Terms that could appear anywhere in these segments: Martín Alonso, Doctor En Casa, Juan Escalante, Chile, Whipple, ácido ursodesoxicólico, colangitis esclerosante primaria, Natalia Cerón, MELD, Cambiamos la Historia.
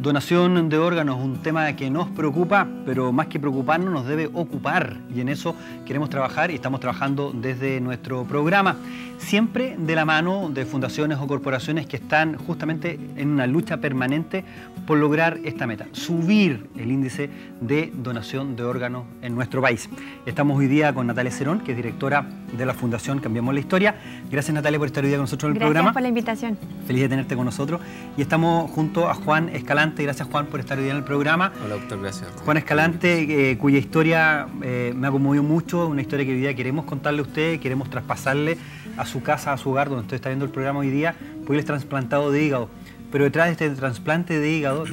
Donación de órganos, un tema que nos preocupa, pero más que preocuparnos nos debe ocupar, y en eso queremos trabajar y estamos trabajando desde nuestro programa, siempre de la mano de fundaciones o corporaciones que están justamente en una lucha permanente por lograr esta meta, subir el índice de donación de órganos en nuestro país. Estamos hoy día con Natalia Cerón, que es directora de la Fundación Cambiamos la Historia. Gracias, Natalia, por estar hoy día con nosotros en el programa. Gracias por la invitación. Feliz de tenerte con nosotros. Y estamos junto a Juan Escalante. Gracias, Juan, por estar hoy día en el programa. Hola, doctor, gracias. Juan Escalante, cuya historia me ha conmovido mucho, una historia que hoy día queremos contarle a usted, queremos traspasarle a su casa, a su hogar, donde usted está viendo el programa hoy día, porque él es trasplantado de hígado. Pero detrás de este trasplante de hígado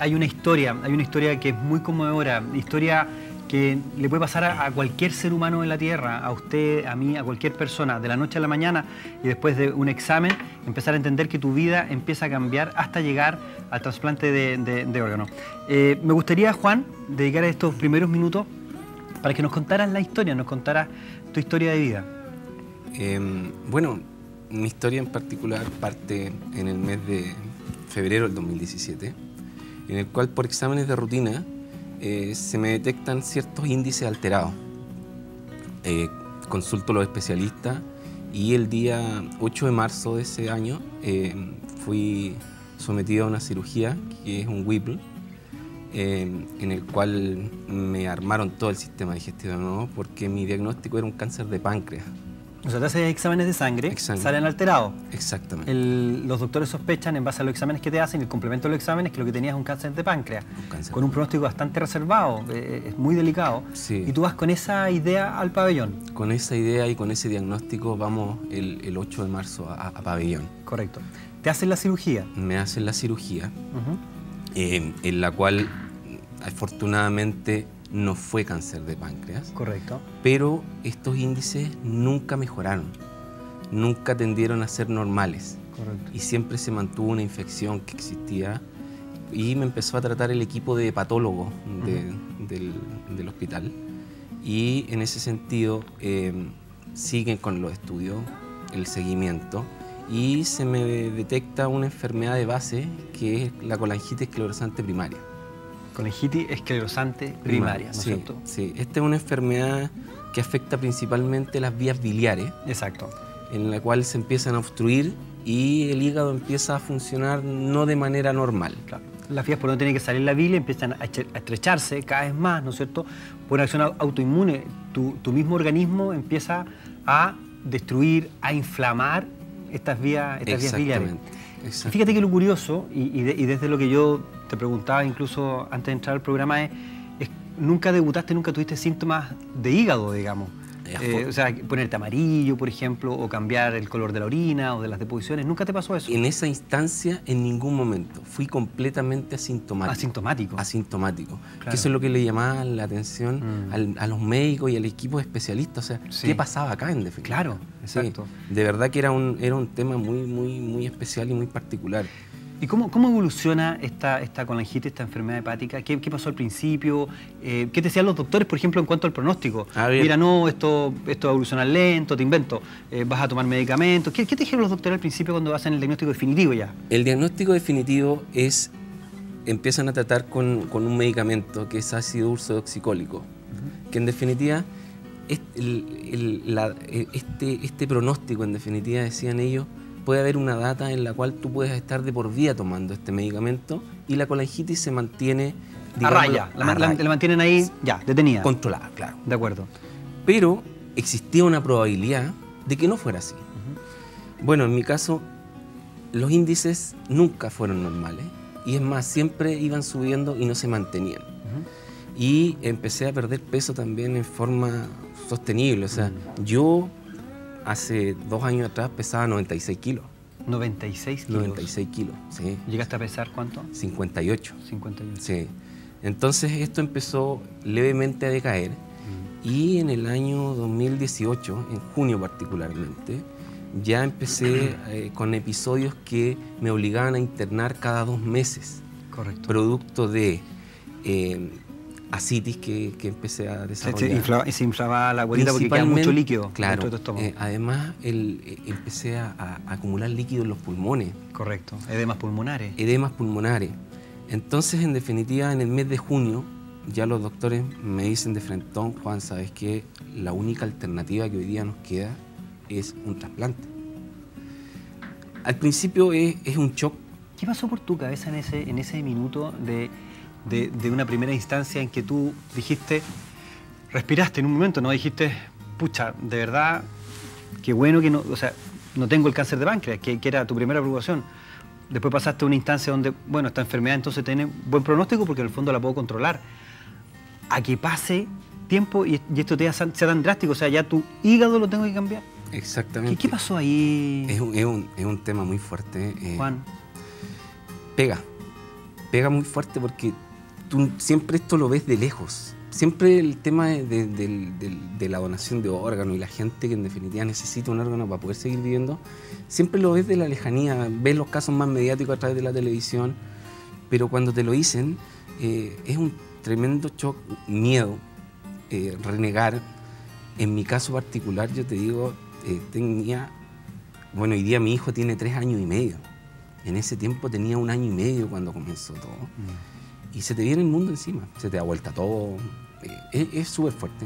hay una historia que es muy conmovedora, historia que le puede pasar a cualquier ser humano en la Tierra, a usted, a mí, a cualquier persona, de la noche a la mañana, y después de un examen, empezar a entender que tu vida empieza a cambiar hasta llegar al trasplante de órgano. Me gustaría, Juan, dedicar estos primeros minutos para que nos contaras la historia, nos contaras tu historia de vida. Bueno, mi historia en particular parte en el mes de febrero del 2017, en el cual por exámenes de rutina se me detectan ciertos índices alterados. Consulto a los especialistas y el día 8 de marzo de ese año fui sometido a una cirugía que es un Whipple, en el cual me armaron todo el sistema digestivo, ¿no? Porque mi diagnóstico era un cáncer de páncreas. O sea, te haces exámenes de sangre, salen alterados. Exactamente. Los doctores sospechan, en base a los exámenes que te hacen, el complemento de los exámenes, que lo que tenías es un cáncer de páncreas. Un cáncer. Con un pronóstico bastante reservado, es muy delicado. Sí. Y tú vas con esa idea al pabellón. Con esa idea y con ese diagnóstico vamos el 8 de marzo a pabellón. Correcto. ¿Te hacen la cirugía? Me hacen la cirugía, en la cual, afortunadamente, no fue cáncer de páncreas. Correcto. Pero estos índices nunca mejoraron, nunca tendieron a ser normales. Correcto. Y siempre se mantuvo una infección que existía y me empezó a tratar el equipo de patólogos del hospital. Y en ese sentido siguen con los estudios, el seguimiento, y se me detecta una enfermedad de base que es la colangitis esclerosante primaria. Colangitis esclerosante primaria, ¿no es cierto? Sí, esta es una enfermedad que afecta principalmente las vías biliares. Exacto. En la cual se empiezan a obstruir y el hígado empieza a funcionar no de manera normal. Claro. Las vías por donde tiene que salir la bilia empiezan a estrecharse cada vez más, ¿no es cierto? Por una acción autoinmune, tu mismo organismo empieza a destruir, a inflamar estas vías biliares. Exactamente. Fíjate que lo curioso, y desde lo que yo te preguntaba incluso antes de entrar al programa, es nunca debutaste, nunca tuviste síntomas de hígado, digamos. O sea, ponerte amarillo, por ejemplo, o cambiar el color de la orina o de las deposiciones. ¿Nunca te pasó eso? En esa instancia, en ningún momento. Fui completamente asintomático. ¿Asintomático? Asintomático. Claro. Que eso es lo que le llamaba la atención a los médicos y al equipo de especialistas. O sea, sí. ¿Qué pasaba acá en definitiva? Claro, exacto. Sí. De verdad que era un tema muy, muy, muy especial y muy particular. ¿Y cómo evoluciona esta colangitis, esta enfermedad hepática? ¿Qué pasó al principio? ¿Qué te decían los doctores, por ejemplo, en cuanto al pronóstico? Mira, no, esto va a evolucionar lento, te invento, vas a tomar medicamentos. ¿Qué te dijeron los doctores al principio cuando hacen el diagnóstico definitivo ya? El diagnóstico definitivo es, empiezan a tratar con un medicamento que es ácido ursodesoxicólico, que en definitiva, este pronóstico, en definitiva, decían ellos, puede haber una data en la cual tú puedes estar de por vida tomando este medicamento y la colangitis se mantiene, digamos, a raya. La mantienen ahí ya, detenida. Controlada, claro. De acuerdo. Pero existía una probabilidad de que no fuera así. Bueno, en mi caso, los índices nunca fueron normales y es más, siempre iban subiendo y no se mantenían. Y empecé a perder peso también en forma sostenible. O sea, yo hace 2 años atrás pesaba 96 kilos. ¿96 kilos? 96 kilos, sí. ¿Llegaste a pesar cuánto? 58. 58. Sí. Entonces esto empezó levemente a decaer y en el año 2018, en junio particularmente, ya empecé con episodios que me obligaban a internar cada 2 meses. Correcto. Producto de asitis que empecé a desarrollar. Se inflaba la guarita porque quedaba mucho líquido, claro, dentro de tu estómago. Además, empecé a acumular líquido en los pulmones. Correcto, edemas pulmonares. Edemas pulmonares. Entonces, en definitiva, en el mes de junio, ya los doctores me dicen de frentón: Juan, ¿sabes qué? La única alternativa que hoy día nos queda es un trasplante. Al principio es un shock. ¿Qué pasó por tu cabeza en ese minuto de una primera instancia en que tú dijiste, respiraste en un momento, ¿no? Dijiste, pucha, de verdad, qué bueno que no, o sea, no tengo el cáncer de páncreas, que era tu primera preocupación. Después pasaste a una instancia donde, bueno, esta enfermedad entonces tiene buen pronóstico porque en el fondo la puedo controlar. A que pase tiempo y esto te sea tan drástico, o sea, ya tu hígado lo tengo que cambiar. Exactamente. ¿Qué pasó ahí? Es un tema muy fuerte. Juan. Pega muy fuerte porque tú siempre esto lo ves de lejos. Siempre el tema de la donación de órganos y la gente que en definitiva necesita un órgano para poder seguir viviendo, siempre lo ves de la lejanía, ves los casos más mediáticos a través de la televisión, pero cuando te lo dicen es un tremendo shock, miedo, renegar. En mi caso particular, yo te digo, tenía, bueno, hoy día mi hijo tiene 3 años y medio. En ese tiempo tenía 1 año y medio cuando comenzó todo. Y se te viene el mundo encima, se te da vuelta todo, es súper fuerte.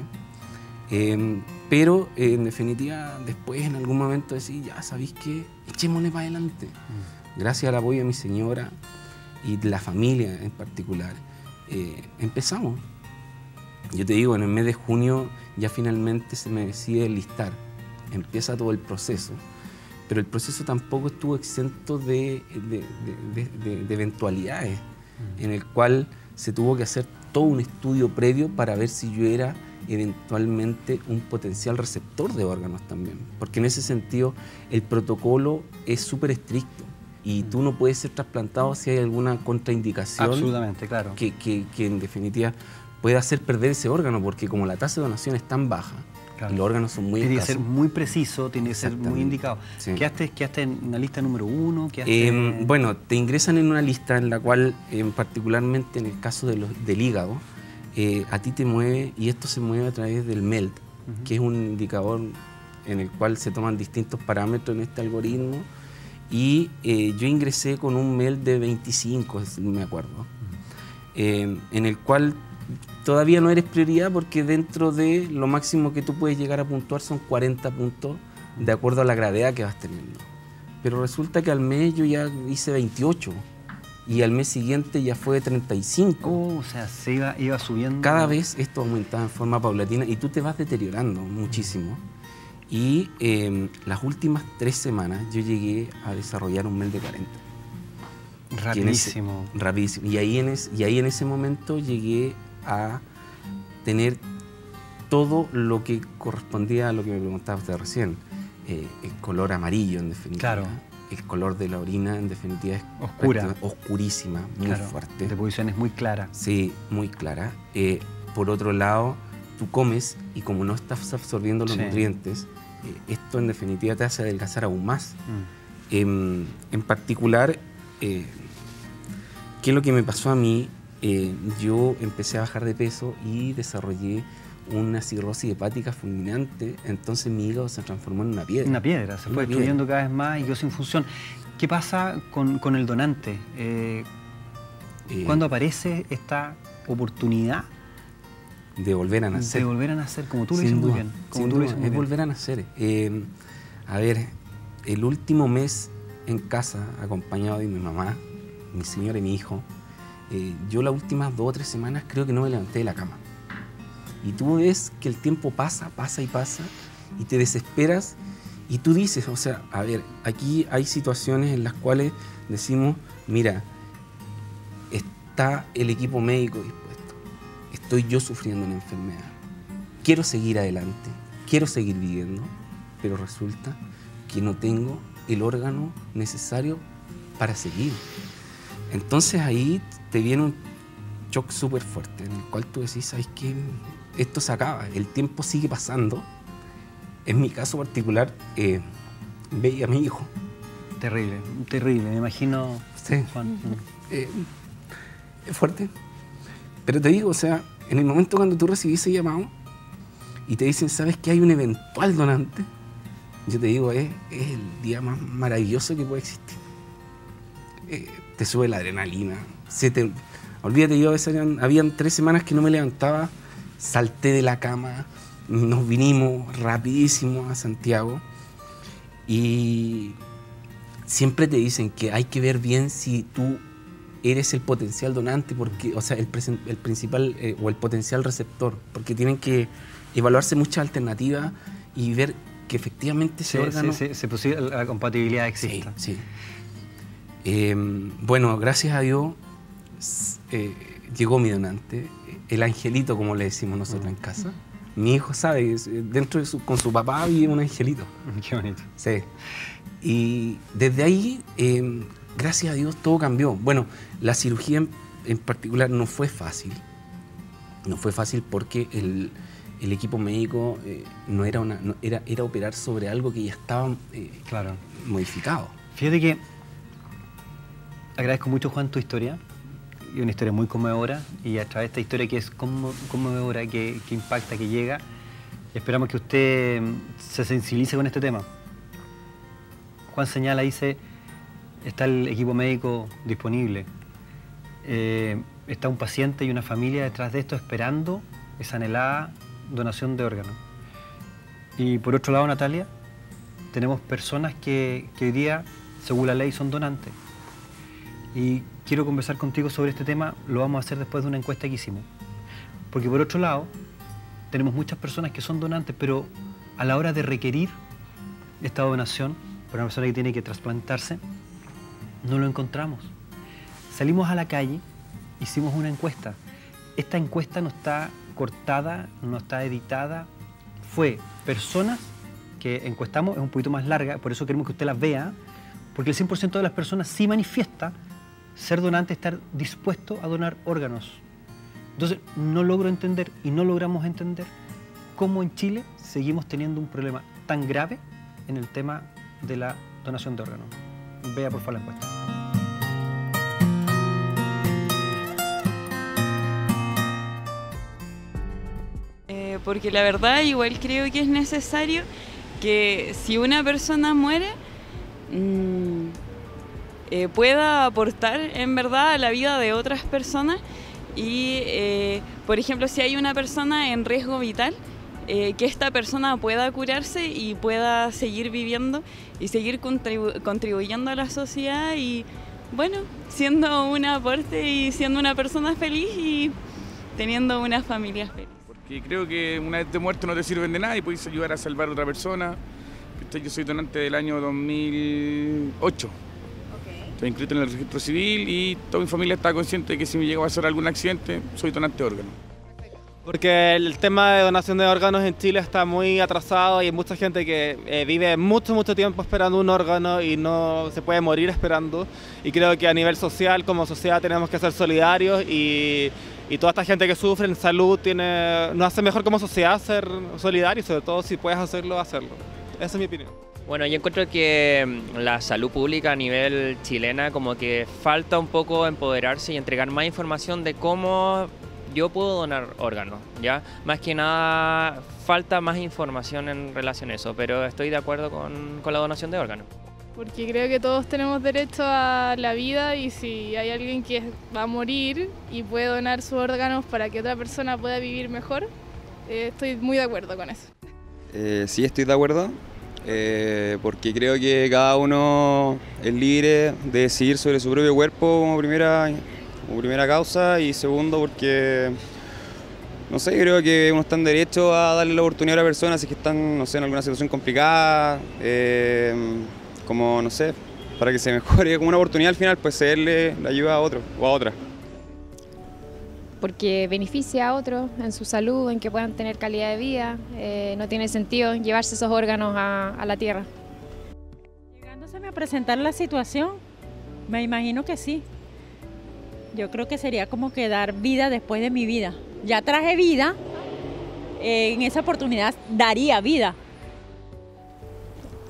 Pero en definitiva, después en algún momento decís, ya sabéis qué, echémosle para adelante. Gracias al apoyo de mi señora y de la familia en particular, empezamos. Yo te digo, en el mes de junio ya finalmente se me decide listar, empieza todo el proceso. Pero el proceso tampoco estuvo exento de eventualidades. En el cual se tuvo que hacer todo un estudio previo para ver si yo era eventualmente un potencial receptor de órganos también. Porque en ese sentido el protocolo es súper estricto y tú no puedes ser trasplantado si hay alguna contraindicación. Absolutamente, claro. Que en definitiva puede hacer perder ese órgano, porque como la tasa de donación es tan baja, claro, y los órganos son muy escasos. Tiene que ser muy preciso, tiene que ser muy indicado. Sí. ¿Quedaste en una lista número 1? Bueno, te ingresan en una lista en la cual, particularmente en el caso del hígado, a ti te mueve, y esto se mueve a través del MELD, que es un indicador en el cual se toman distintos parámetros en este algoritmo, y yo ingresé con un MELD de 25, me acuerdo, en el cual todavía no eres prioridad porque dentro de lo máximo que tú puedes llegar a puntuar son 40 puntos de acuerdo a la gravedad que vas teniendo. Pero resulta que al mes yo ya hice 28 y al mes siguiente ya fue de 35. O sea, se iba subiendo. Cada vez esto aumentaba en forma paulatina y tú te vas deteriorando muchísimo. Y las últimas 3 semanas yo llegué a desarrollar un MELD de 40. Rapidísimo. Rapidísimo. Y ahí en ese momento llegué a tener todo lo que correspondía a lo que me preguntaba usted recién. El color amarillo, en definitiva. Claro. El color de la orina, en definitiva, es oscura. Oscurísima, muy fuerte. La posición es muy clara. Sí, muy clara. Por otro lado, tú comes y como no estás absorbiendo los nutrientes, esto en definitiva te hace adelgazar aún más. En particular, ¿qué es lo que me pasó a mí? Yo empecé a bajar de peso y desarrollé una cirrosis hepática fulminante, entonces mi hígado se transformó en una piedra. Una piedra, se fue destruyendo cada vez más y yo sin función. ¿Qué pasa con el donante? ¿Cuándo aparece esta oportunidad? De volver a nacer. De volver a nacer, como tú lo dices muy bien. Es volver a nacer. A ver, el último mes en casa, acompañado de mi mamá, mi señora y mi hijo, yo las últimas 2 o 3 semanas creo que no me levanté de la cama. Y tú ves que el tiempo pasa, pasa y pasa, y te desesperas, y tú dices, o sea, a ver, aquí hay situaciones en las cuales decimos, mira, está el equipo médico dispuesto, estoy yo sufriendo una enfermedad, quiero seguir adelante, quiero seguir viviendo, pero resulta que no tengo el órgano necesario para seguir. Entonces ahí te viene un shock súper fuerte, en el cual tú decís, ¿sabes qué? Esto se acaba, el tiempo sigue pasando. En mi caso particular, veía a mi hijo. Terrible, terrible, me imagino. Sí, Juan. Es fuerte. Pero te digo, o sea, en el momento cuando tú recibís ese llamado y te dicen, ¿sabes qué? Hay un eventual donante. Yo te digo, es el día más maravilloso que puede existir. te sube la adrenalina. Olvídate, yo a veces habían 3 semanas que no me levantaba, salté de la cama, nos vinimos rapidísimo a Santiago y siempre te dicen que hay que ver bien si tú eres el potencial donante, porque, o sea, el principal o el potencial receptor, porque tienen que evaluarse muchas alternativas y ver que efectivamente ese órgano... la compatibilidad existe. Sí, sí. Bueno, gracias a Dios llegó mi donante, el angelito, como le decimos nosotros en casa. Mi hijo sabe, dentro de con su papá vive un angelito. Qué bonito. Sí. Y desde ahí... gracias a Dios todo cambió. Bueno, la cirugía en particular no fue fácil. No fue fácil porque el equipo médico no era una... era operar sobre algo que ya estaba modificado. Fíjate que agradezco mucho, Juan, tu historia. Y una historia muy conmovedora. Y a través de esta historia que es conmovedora, que impacta, que llega, esperamos que usted se sensibilice con este tema. Juan señala, dice... está el equipo médico disponible, está un paciente y una familia detrás de esto esperando esa anhelada donación de órganos. Y por otro lado, Natalia, tenemos personas que hoy día, según la ley, son donantes. Y quiero conversar contigo sobre este tema, lo vamos a hacer después de una encuesta que hicimos. Porque por otro lado, tenemos muchas personas que son donantes, pero a la hora de requerir esta donación, para una persona que tiene que trasplantarse, no lo encontramos. Salimos a la calle, hicimos una encuesta. Esta encuesta no está cortada, no está editada. Fue personas que encuestamos, es un poquito más larga, por eso queremos que usted las vea, porque el 100% de las personas sí manifiesta ser donante, estar dispuesto a donar órganos. Entonces, no logro entender y no logramos entender cómo en Chile seguimos teniendo un problema tan grave en el tema de la donación de órganos. Vea por favor la encuesta. Porque la verdad igual creo que es necesario que si una persona muere pueda aportar en verdad a la vida de otras personas y por ejemplo si hay una persona en riesgo vital, que esta persona pueda curarse y pueda seguir viviendo y seguir contribuyendo a la sociedad y, bueno, siendo un aporte y siendo una persona feliz y teniendo una familia feliz. Porque creo que una vez de muerto no te sirven de nada y puedes ayudar a salvar a otra persona. Yo soy donante del año 2008. Okay. Estoy inscrito en el registro civil y toda mi familia está consciente de que si me llega a pasar algún accidente, soy donante de órgano. Porque el tema de donación de órganos en Chile está muy atrasado y hay mucha gente que vive mucho tiempo esperando un órgano y no se puede morir esperando. Y creo que a nivel social, como sociedad, tenemos que ser solidarios y toda esta gente que sufre en salud nos hace mejor como sociedad ser solidarios, sobre todo si puedes hacerlo, hacerlo. Esa es mi opinión. Bueno, yo encuentro que la salud pública a nivel chilena como que falta un poco empoderarse y entregar más información de cómo... yo puedo donar órganos, ¿ya? Más que nada falta más información en relación a eso, pero estoy de acuerdo con la donación de órganos. Porque creo que todos tenemos derecho a la vida y si hay alguien que va a morir y puede donar sus órganos para que otra persona pueda vivir mejor, estoy muy de acuerdo con eso. Sí, estoy de acuerdo, porque creo que cada uno es libre de decidir sobre su propio cuerpo como primera causa y segundo porque, no sé, creo que uno está en derecho a darle la oportunidad a las personas que están, no sé, en alguna situación complicada, como, no sé, para que se mejore, como una oportunidad al final, pues cederle la ayuda a otro o a otra. Porque beneficia a otros en su salud, en que puedan tener calidad de vida, no tiene sentido llevarse esos órganos a la tierra. Llegándoseme a presentar la situación, me imagino que sí. Yo creo que sería como que dar vida después de mi vida. Ya traje vida, en esa oportunidad daría vida.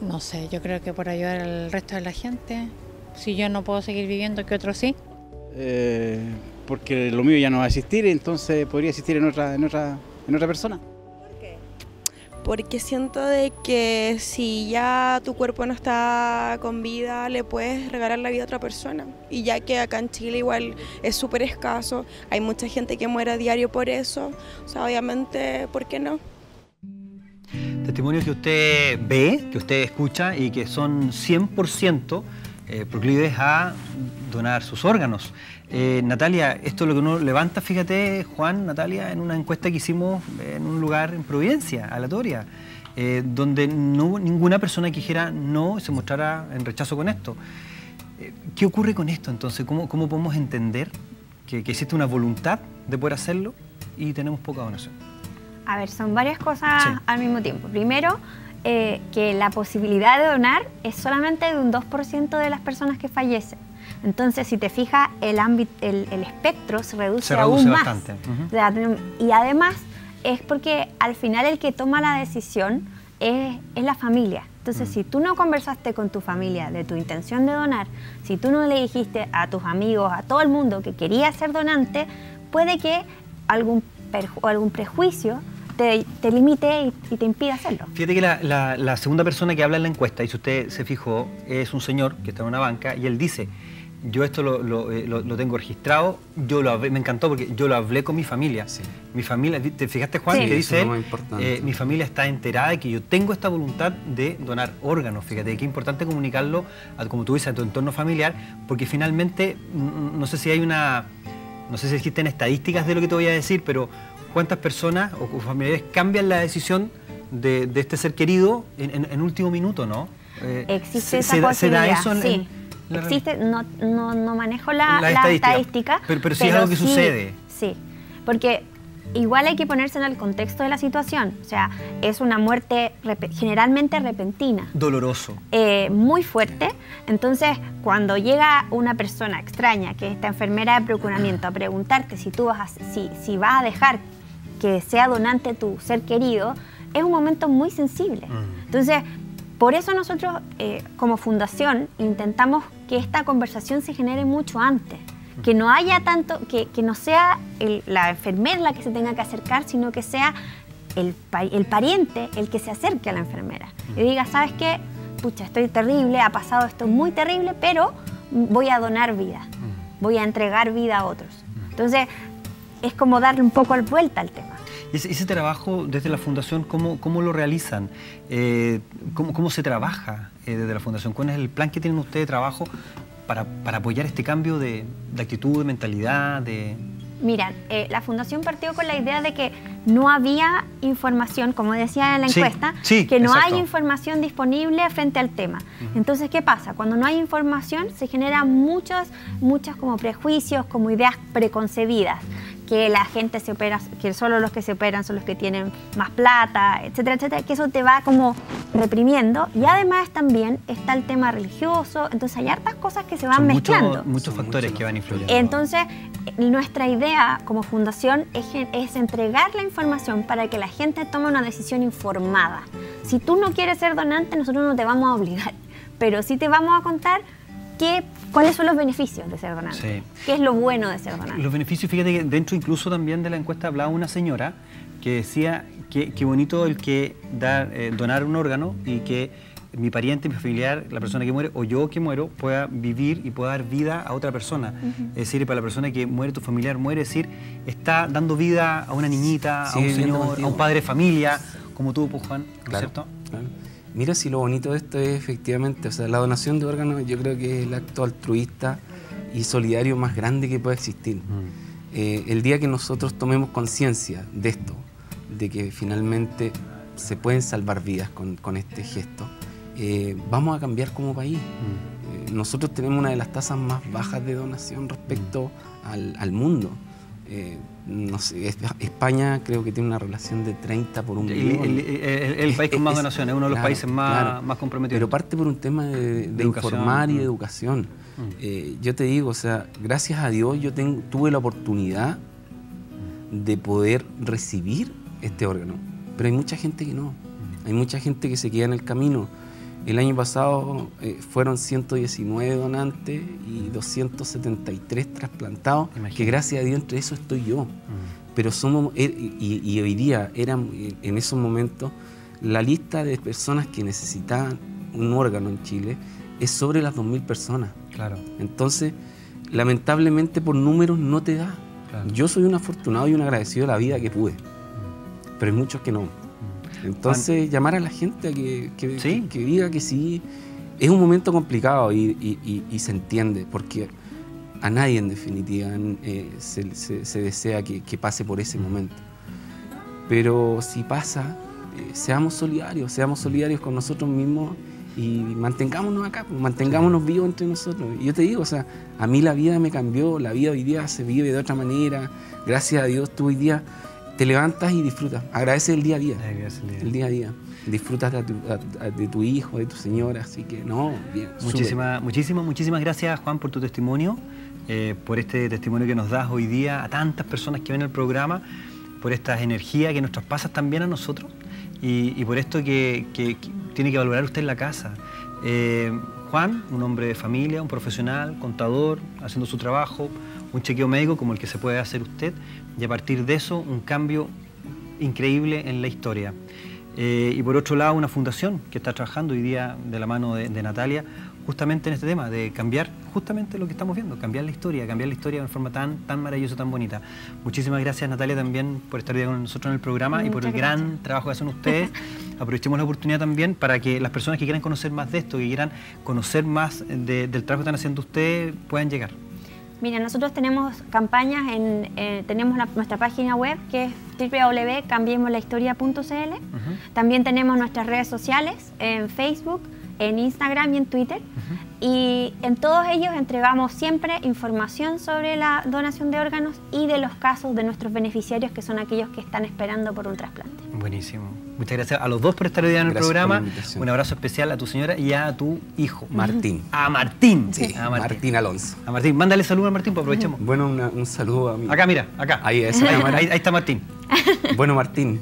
No sé, yo creo que por ayudar al resto de la gente, si yo no puedo seguir viviendo, que otros sí. Porque lo mío ya no va a existir, entonces podría existir en otra persona. ¿Por qué? porque siento de que si ya tu cuerpo no está con vida, le puedes regalar la vida a otra persona. Y ya que acá en Chile igual es súper escaso, hay mucha gente que muere a diario por eso, o sea, obviamente, ¿por qué no? Testimonios que usted ve, que usted escucha y que son 100% proclives a donar sus órganos. Natalia, esto es lo que uno levanta, fíjate, Juan, Natalia, en una encuesta que hicimos en un lugar en Providencia, aleatoria, donde no hubo ninguna persona que dijera no y se mostrara en rechazo con esto. ¿Qué ocurre con esto entonces? ¿Cómo podemos entender que existe una voluntad de poder hacerlo y tenemos poca donación? A ver, son varias cosas al mismo tiempo. Primero, que la posibilidad de donar es solamente de un 2% de las personas que fallecen. Entonces, si te fijas, el espectro se reduce aún bastante. Más. Y además, es porque al final el que toma la decisión es la familia. Entonces, si tú no conversaste con tu familia de tu intención de donar, si tú no le dijiste a tus amigos, a todo el mundo que quería ser donante, puede que algún prejuicio te limite y te impide hacerlo. Fíjate que la segunda persona que habla en la encuesta, y si usted se fijó, es un señor que está en una banca y él dice, yo esto lo tengo registrado, me encantó porque yo lo hablé con mi familia. Sí. Mi familia, ¿te fijaste, Juan? Sí. Que dice, mi familia está enterada de que yo tengo esta voluntad de donar órganos. Fíjate, qué importante comunicarlo, como tú dices, a tu entorno familiar, porque finalmente, no sé si existen estadísticas de lo que te voy a decir, pero ¿cuántas personas o familiares cambian la decisión de este ser querido en último minuto, no? Existe esa posibilidad, existe, no manejo la estadística. Pero sí es algo que sucede. Sí, porque igual hay que ponerse en el contexto de la situación. O sea, es una muerte generalmente repentina. Doloroso. Muy fuerte. Entonces, cuando llega una persona extraña, que es esta enfermera de procuramiento, a preguntarte si tú vas a dejar que sea donante tu ser querido, es un momento muy sensible. Entonces, por eso nosotros, como fundación, intentamos que esta conversación se genere mucho antes. Que no haya tanto, que no sea la enfermera la que se tenga que acercar, sino que sea el pariente el que se acerque a la enfermera. Y diga, ¿sabes qué? Pucha, estoy terrible, ha pasado esto muy terrible, pero voy a donar vida, voy a entregar vida a otros. Entonces, es como darle un poco vuelta al tema. Ese trabajo desde la Fundación, ¿cómo lo realizan? ¿Cómo se trabaja desde la Fundación? ¿Cuál es el plan que tienen ustedes de trabajo para apoyar este cambio de actitud, de mentalidad? Mira, la Fundación partió con la idea de que no había información, como decía en la encuesta, que no hay información disponible frente al tema. Entonces, ¿qué pasa? Cuando no hay información se generan muchos como prejuicios, como ideas preconcebidas. Que la gente se opera, que solo los que se operan son los que tienen más plata, etcétera, etcétera, que eso te va como reprimiendo. Y además también está el tema religioso, entonces hay hartas cosas que se van mezclando. Muchos factores que van influyendo. Entonces, nuestra idea como fundación es entregar la información para que la gente tome una decisión informada. Si tú no quieres ser donante, nosotros no te vamos a obligar, pero sí te vamos a contar ¿cuáles son los beneficios de ser donante? Sí. ¿Qué es lo bueno de ser donante? Los beneficios, fíjate que dentro incluso también de la encuesta hablaba una señora que decía que qué bonito el que donar un órgano y que mi pariente, mi familiar, la persona que muere o yo que muero pueda vivir y pueda dar vida a otra persona. Es decir, para la persona que muere, tu familiar muere, es decir, está dando vida a una niñita, a un señor, a un padre de familia, como tú, pues, Juan, ¿cierto? Claro. Mira si lo bonito de esto es efectivamente, o sea, la donación de órganos yo creo que es el acto altruista y solidario más grande que puede existir. El día que nosotros tomemos conciencia de esto, de que finalmente se pueden salvar vidas con este gesto, vamos a cambiar como país. Nosotros tenemos una de las tasas más bajas de donación respecto al mundo. No sé, España creo que tiene una relación de 30 por 1. El país con más donaciones, es uno de los países más comprometidos. Pero parte por un tema de informar y de educación. Yo te digo, o sea, gracias a Dios yo tuve la oportunidad de poder recibir este órgano. Pero hay mucha gente que no. Hay mucha gente que se queda en el camino. El año pasado fueron 119 donantes y 273 trasplantados, que gracias a Dios entre eso estoy yo. Pero somos, y hoy día, en esos momentos, La lista de personas que necesitaban un órgano en Chile es sobre las 2.000 personas. Claro. Entonces, lamentablemente por números no te da. Claro. Yo soy un afortunado y un agradecido de la vida que pude, pero hay muchos que no. Entonces, Juan, llamar a la gente a que diga que sí. Es un momento complicado y se entiende, porque a nadie en definitiva se desea que pase por ese momento. Pero si pasa, seamos solidarios con nosotros mismos y mantengámonos acá, mantengámonos vivos entre nosotros. Y yo te digo, o sea, a mí la vida me cambió, la vida hoy día se vive de otra manera. Gracias a Dios tú hoy día te levantas y disfrutas, agradeces el día a día, disfrutas de tu hijo, de tu señora, así que no, bien. Muchísimas gracias, Juan, por tu testimonio, por este testimonio que nos das hoy día a tantas personas que ven el programa, por esta energía que nos traspasas también a nosotros y por esto que tiene que valorar usted en la casa. Juan, un hombre de familia, un profesional, contador, haciendo su trabajo, un chequeo médico como el que se puede hacer usted, y a partir de eso un cambio increíble en la historia. Y por otro lado, una fundación que está trabajando hoy día de la mano de Natalia, justamente en este tema de cambiar justamente lo que estamos viendo, cambiar la historia de una forma tan maravillosa, tan bonita. Muchísimas gracias, Natalia, también por estar hoy día con nosotros en el programa y por el gran trabajo que hacen ustedes. Aprovechemos la oportunidad también para que las personas que quieran conocer más de esto, que quieran conocer más del trabajo que están haciendo ustedes, puedan llegar. Mira, nosotros tenemos campañas, tenemos nuestra página web que es www.cambiamoslahistoria.cl. También tenemos nuestras redes sociales en Facebook, en Instagram y en Twitter. Y en todos ellos entregamos siempre información sobre la donación de órganos y de los casos de nuestros beneficiarios, que son aquellos que están esperando por un trasplante. Buenísimo. Muchas gracias a los dos por estar hoy día en el programa. Un abrazo especial a tu señora y a tu hijo. Martín. A Martín. Sí, a Martín. Martín Alonso. A Martín. Mándale saludo a Martín, pues aprovechemos. Bueno, un saludo a mí. Acá, mira, acá. Ahí está Martín. Bueno, Martín,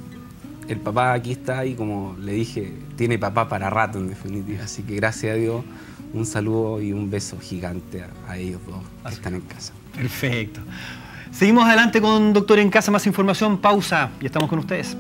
el papá aquí está y como le dije, tiene papá para rato en definitiva. Así que gracias a Dios, un saludo y un beso gigante a ellos dos que están en casa. Perfecto. Seguimos adelante con Doctor en Casa, más información, pausa y estamos con ustedes.